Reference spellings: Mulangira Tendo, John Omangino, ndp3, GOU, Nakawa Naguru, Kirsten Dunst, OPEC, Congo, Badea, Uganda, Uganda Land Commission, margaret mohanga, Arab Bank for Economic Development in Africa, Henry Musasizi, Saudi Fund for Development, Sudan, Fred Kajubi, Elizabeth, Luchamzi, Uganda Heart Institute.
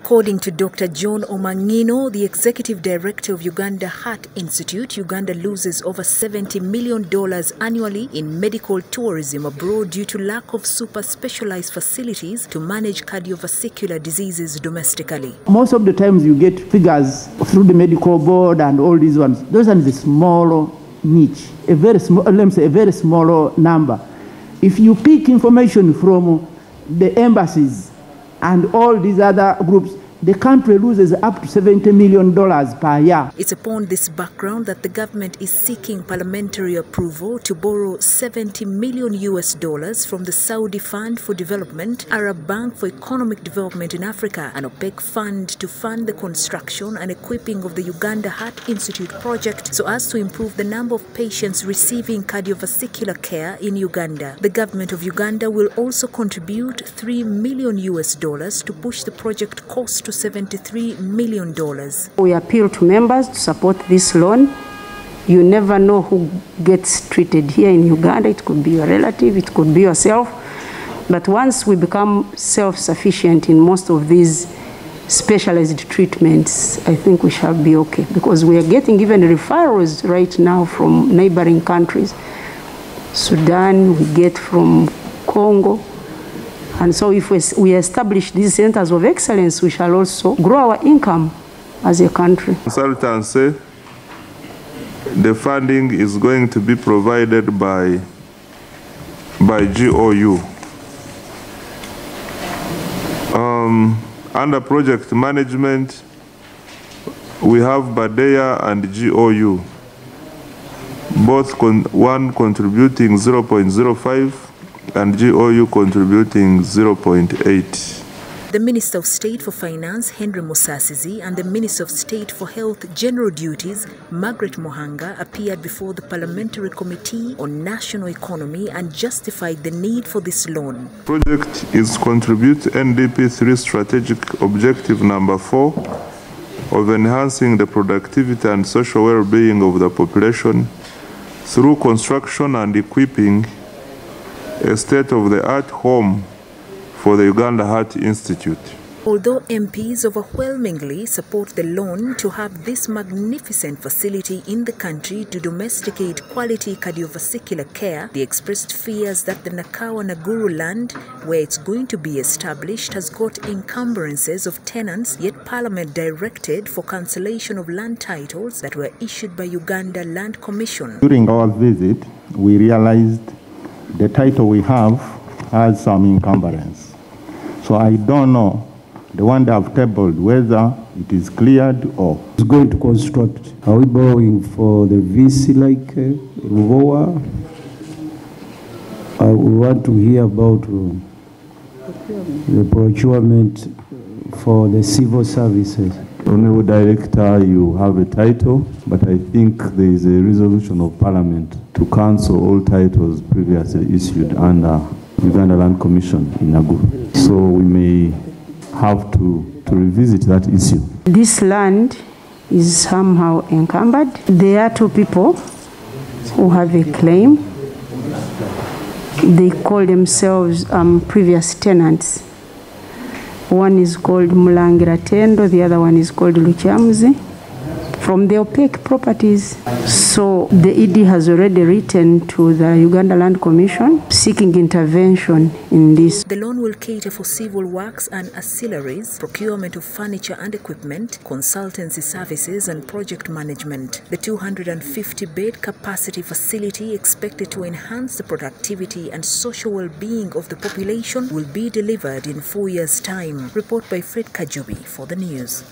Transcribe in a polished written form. According to Dr. John Omangino, the executive director of Uganda Heart Institute, Uganda loses over $70 million annually in medical tourism abroad due to lack of super specialized facilities to manage cardiovascular diseases domestically. Most of the times you get figures through the medical board and all these ones. Those are the smaller niche, a very small, let me say, a very small number. If you pick information from the embassies and all these other groups, the country loses up to $70 million per year. It's upon this background that the government is seeking parliamentary approval to borrow $70 million from the Saudi Fund for Development, Arab Bank for Economic Development in Africa, an OPEC fund to fund the construction and equipping of the Uganda Heart Institute project so as to improve the number of patients receiving cardiovascular care in Uganda. The government of Uganda will also contribute $3 million to push the project cost to $73 million. We appeal to members to support this loan. You never know who gets treated here in Uganda. It could be your relative, it could be yourself. But once we become self-sufficient in most of these specialized treatments, I think we shall be okay, because we are getting even referrals right now from neighboring countries. Sudan, we get from Congo. And so if we establish these centers of excellence, we shall also grow our income as a country. Consultants say the funding is going to be provided by GOU. Under project management, we have Badea and GOU, both one contributing 0.05 and GOU contributing 0.8. The Minister of State for Finance, Henry Musasizi, and the Minister of State for Health General Duties, Margaret Mohanga, appeared before the Parliamentary Committee on National Economy and justified the need for this loan. The project is contribute NDP3 strategic objective number 4 of enhancing the productivity and social well-being of the population through construction and equipping a state-of-the-art home for the Uganda Heart Institute. Although MPs overwhelmingly support the loan to have this magnificent facility in the country to domesticate quality cardiovascular care, they expressed fears that the Nakawa Naguru land, where it's going to be established, has got encumbrances of tenants, yet Parliament directed for cancellation of land titles that were issued by Uganda Land Commission. During our visit, we realized the title we have has some encumbrance. So I don't know, the one that I've tabled, whether it is cleared or... It's going to construct. Are we borrowing for the VC like Ruvoa? We want to hear about the procurement for the civil services. Honorable Director, you have a title, but I think there is a resolution of Parliament to cancel all titles previously issued under Uganda Land Commission in Naguru. So we may have to revisit that issue. This land is somehow encumbered. There are two people who have a claim. They call themselves previous tenants. One is called Mulangira Tendo, the other one is called Luchamzi, from the OPEC properties. So the ED has already written to the Uganda Land Commission seeking intervention in this. The loan will cater for civil works and auxiliaries, procurement of furniture and equipment, consultancy services and project management. The 250-bed capacity facility, expected to enhance the productivity and social well-being of the population, will be delivered in 4 years' time. Report by Fred Kajubi for the news.